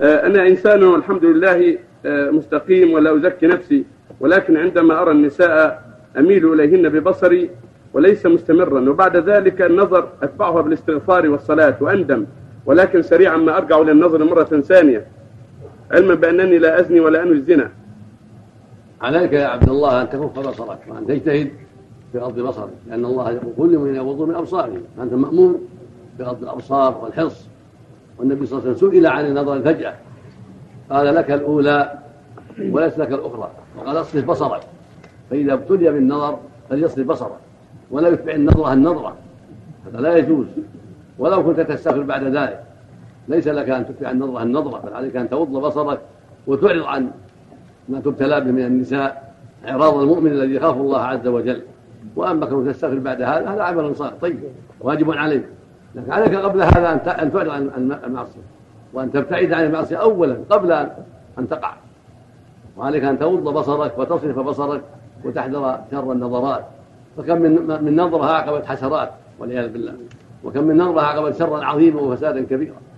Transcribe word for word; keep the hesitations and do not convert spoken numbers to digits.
أنا إنسان الحمد لله مستقيم ولا أزكي نفسي، ولكن عندما أرى النساء أميل إليهن ببصري وليس مستمرا، وبعد ذلك النظر أتبعها بالاستغفار والصلاة وأندم، ولكن سريعا ما أرجع للنظر مرة ثانية، علما بأنني لا أزني ولا أنوي الزنا. عليك يا عبد الله أن تكف بصرك وأن تجتهد في غض بصرك، لأن الله يقول كل من يغض من أبصاره، أنت مأمور بغض الأبصار والحرص. والنبي صلى الله عليه وسلم سئل عن النظر الفجأة قال لك الأولى وليس لك الأخرى، وقال اصرف بصرك، فإذا ابتلي بالنظر فليصرف بصره ولا يتبع النظرة النظرة، هذا لا يجوز. ولو كنت تستغفر بعد ذلك ليس لك أن تتبع النظرة النظرة، بل عليك أن تغض بصرك وتعرض عن ما تبتلى به من النساء إعراض المؤمن الذي يخاف الله عز وجل. وأما كنت تستغفر بعد هذا هذا عمل صالح طيب واجب عليك، لكن عليك قبل هذا أن تعرض عن المعصية وأن تبتعد عن المعصية أولا قبل أن تقع، وعليك أن تغض بصرك وتصرف بصرك وتحذر شر النظرات. فكم من من نظرها عقبت حسرات والعياذ بالله، وكم من نظرها عقبت شرا عظيما وفسادا كبيرا.